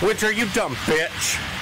Which are you, dumb bitch?